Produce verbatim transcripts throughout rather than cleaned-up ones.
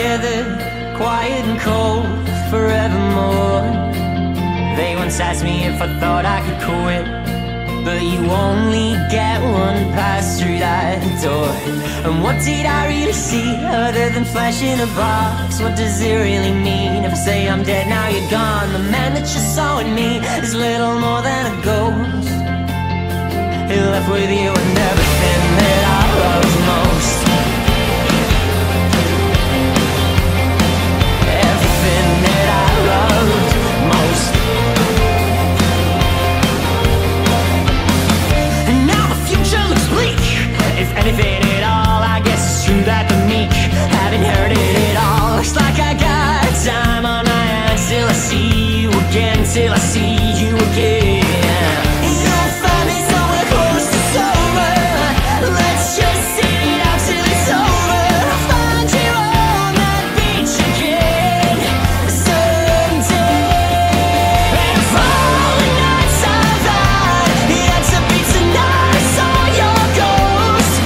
together, quiet and cold, forevermore. They once asked me if I thought I could quit, but you only get one pass through that door. And what did I really see other than flesh in a box? What does it really mean if I say I'm dead now you're gone? The man that you saw in me is little more than a ghost. He left with you and everything that I loved most. Anything at all, I guess it's true that the meek have inherited it all. Looks like I got time on my hands till I see you again, till I see you again. And I'll find me somewhere close to sober. Let's just sit it out till it's over. I'll find you on that beach again someday. And if all the nights I've had, it had to be tonight, I saw your ghost.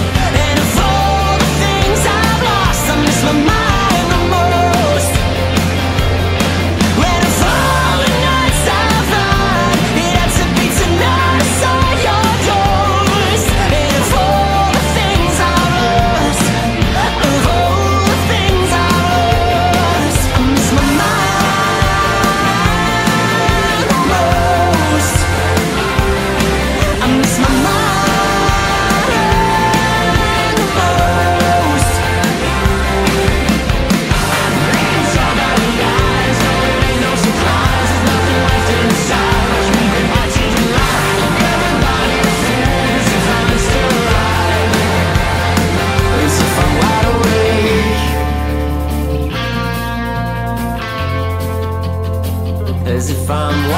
If I'm